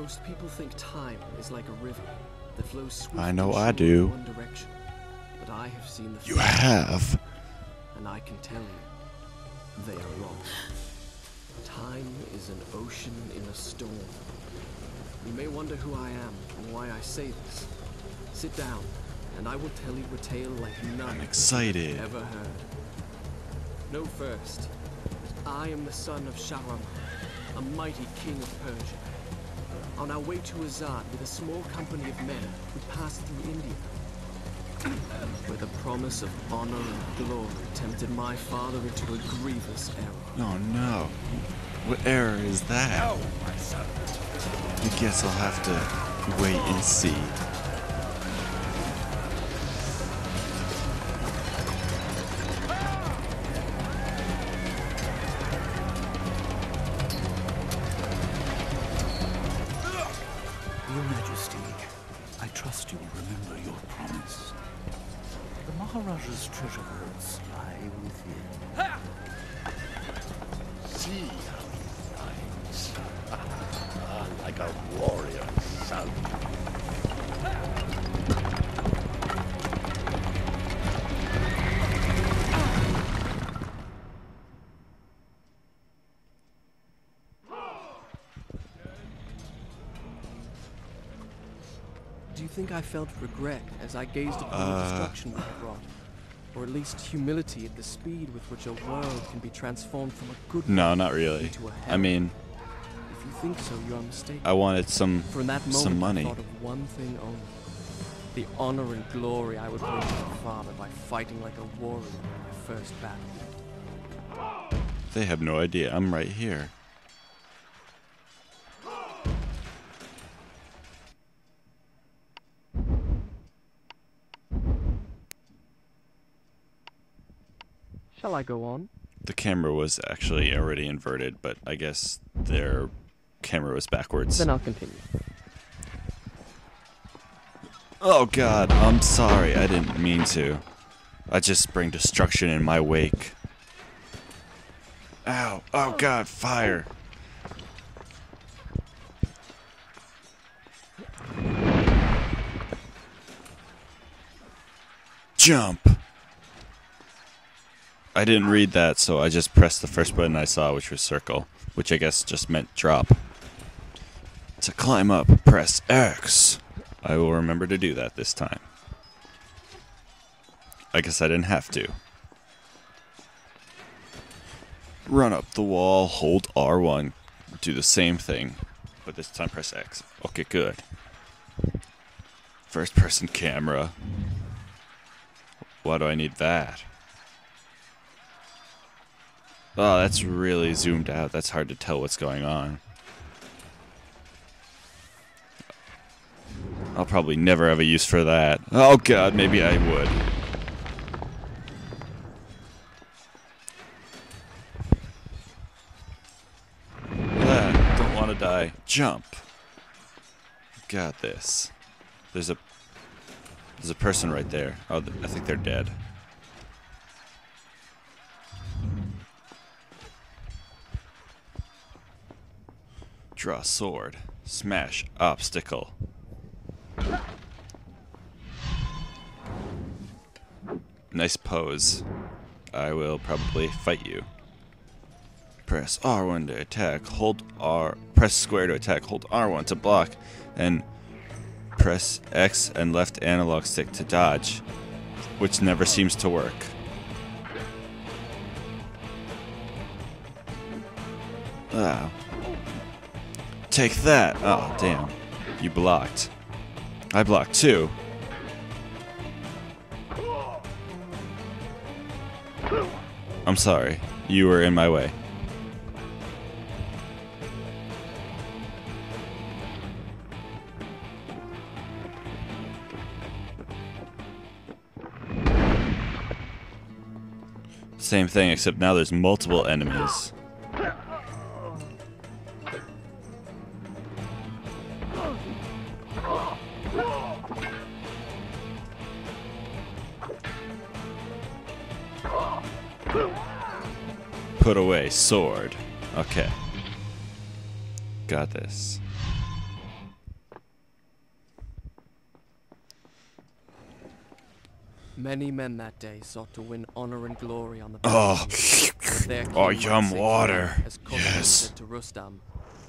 Most people think time is like a river that flows swiftly in one direction. But I have seen the and I can tell you they are wrong. Time is an ocean in a storm. You may wonder who I am and why I say this. Sit down, and I will tell you a tale like none you've ever heard. Know first, I am the son of Shahram, a mighty king of Persia. On our way to Azad with a small company of men, we passed through India, where the promise of honor and glory tempted my father into a grievous error. Oh no. What error is that? No, my son. I guess I'll have to wait and see. Your Majesty, I trust you will remember your promise. The Maharaja's treasure hoards lie within. Ha! See how he rides. Like a warrior, son. Do you think I felt regret as I gazed upon the destruction we had brought? Or at least humility at the speed with which a world can be transformed from a good No, not really. Into a hell. I mean, if you think so, you're mistaken. I wanted some money. I thought of one thing only. The honor and glory I would bring to my father by fighting like a warrior in my first battle. They have no idea. I'm right here. Shall I go on? The camera was actually already inverted, but I guess their camera was backwards. Then I'll continue. Oh god, I'm sorry. I didn't mean to. I just bring destruction in my wake. Ow. Oh god, fire. Jump. I didn't read that, so I just pressed the first button I saw, which was circle, which I guess just meant drop. To climb up, press X. I will remember to do that this time. I guess I didn't have to. Run up the wall, hold R1, do the same thing, but this time press X. Okay, good. First person camera. Why do I need that? Oh, that's really zoomed out. That's hard to tell what's going on. I'll probably never have a use for that. Oh god, maybe I would. Ah, don't want to die. Jump. Got this. There's a person right there. Oh, I think they're dead. Draw sword. Smash obstacle. Nice pose. I will probably fight you. Press R1 to attack, hold R, press square to attack, hold R1 to block, and press X and left analog stick to dodge, which never seems to work. Ah. Take that! Oh, damn. You blocked. I blocked too. I'm sorry. You were in my way. Same thing, except now there's multiple enemies. Put away sword. Okay. Got this. Many men that day sought to win honor and glory on the battlefield. Oh, yum water. As Koshka said to Rustam,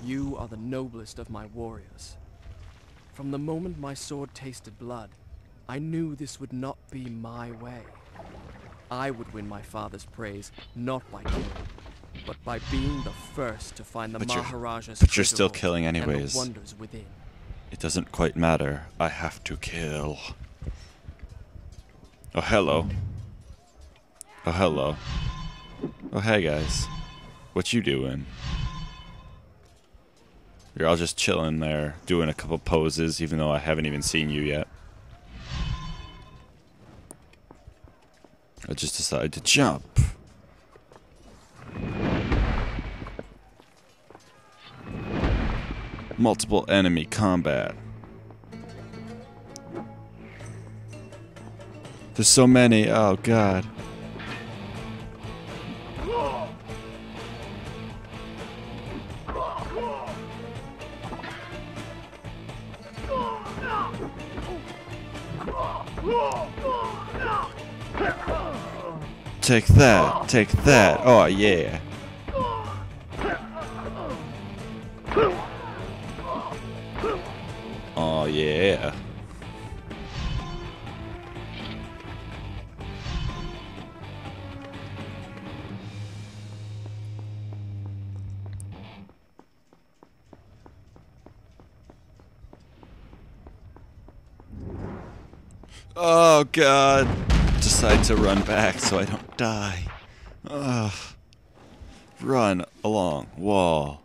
"You are the noblest of my warriors." From the moment my sword tasted blood, I knew this would not be my way. I would win my father's praise, not by killing, but by being the first to find the Maharaja's. But you're still killing anyways. Wonders within. It doesn't quite matter. I have to kill. Oh, hello. Oh, hello. Oh, hey guys. What you doing? You're all just chilling there, doing a couple poses, even though I haven't even seen you yet. I just decided to jump. Multiple enemy combat. There's so many. Oh, God. Take that. Take that. Oh, yeah. Oh, yeah. Oh, God. Decide to run back so I don't die. Ugh. Run along wall.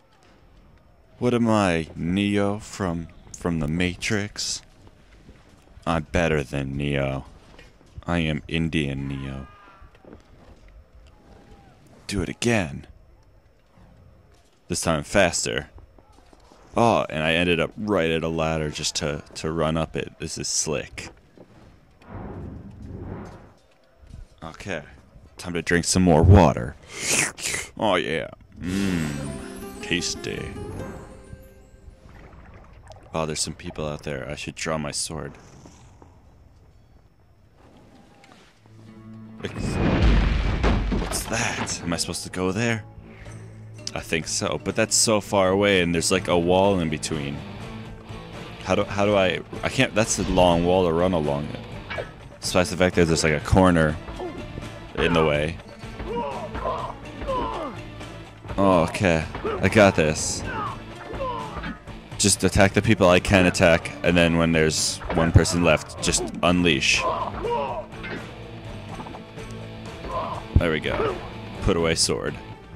What am I, Neo from the Matrix? I'm better than Neo. I am Indian Neo. Do it again. This time faster. Oh, and I ended up right at a ladder just to run up it. This is slick. Okay, time to drink some more water. Oh yeah, tasty. Oh, there's some people out there. I should draw my sword. What's that? Am I supposed to go there? I think so, but that's so far away, and there's like a wall in between. How do I can't. That's a long wall to run along it. Despite the fact that there's like a corner in the way. Oh, okay. I got this. Just attack the people I can attack, and then when there's one person left, just unleash. There we go. Put away sword.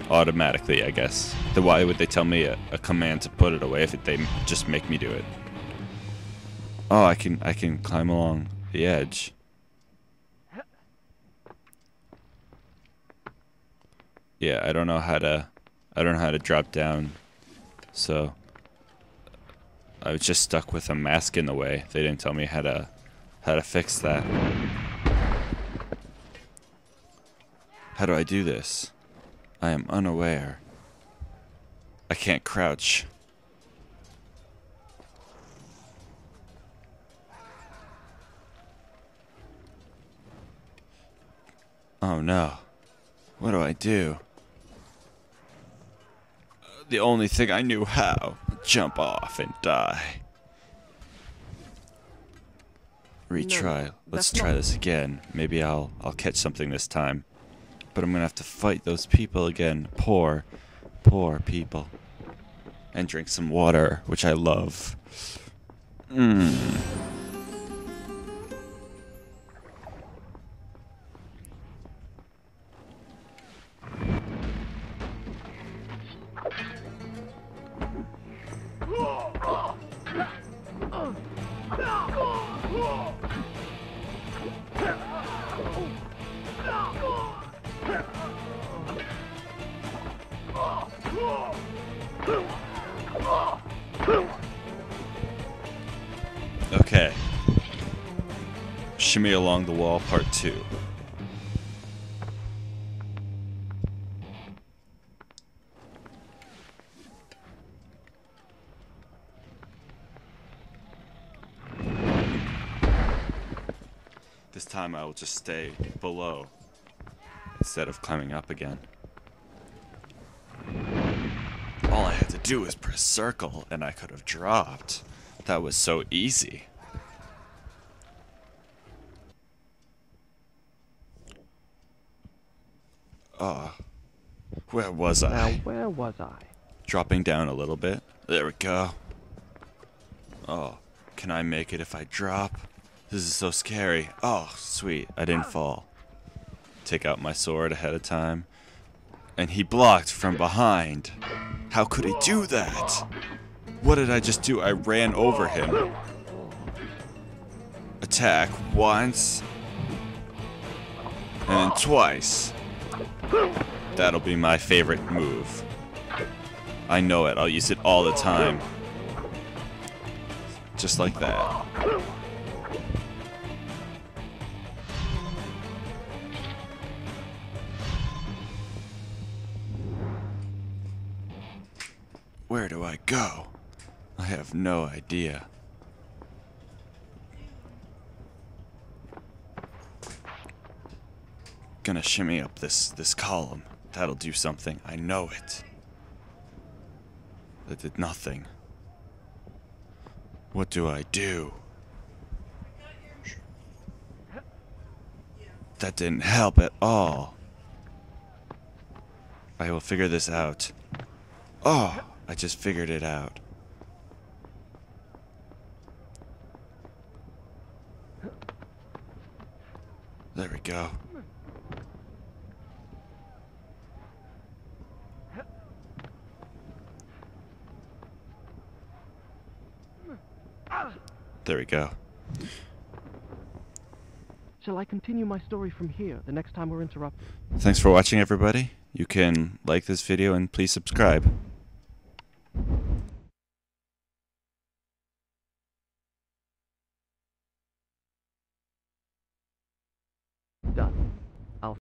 Automatically, I guess. Then why would they tell me a command to put it away if they just make me do it? Oh, I can climb along the edge. Yeah, I don't know how to drop down, so I was just stuck with a mask in the way. They didn't tell me how to fix that. How do I do this? I am unaware. I can't crouch. Oh no. What do I do? The only thing I knew how. Jump off and die. Retry. No, let's try this again. Maybe I'll catch something this time. But I'm gonna have to fight those people again. Poor, poor people. And drink some water, which I love. Mmm. Okay. Shimmy along the wall, part 2. This time I will just stay below instead of climbing up again. All I had to do was press circle and I could have dropped. That was so easy. Where was I? Now, where was I? Dropping down a little bit. There we go. Oh, can I make it if I drop? This is so scary. Oh, sweet. I didn't fall. Take out my sword ahead of time. And he blocked from behind. How could he do that? What did I just do? I ran over him. Attack once. And then twice. That'll be my favorite move. I know it. I'll use it all the time. Just like that. Where do I go? I have no idea. Gonna shimmy up this column. That'll do something. I know it. That did nothing. What do I do? That didn't help at all. I will figure this out. Oh! I just figured it out. There we go. There we go. Shall I continue my story from here the next time we're interrupted? Thanks for watching, everybody. You can like this video and please subscribe.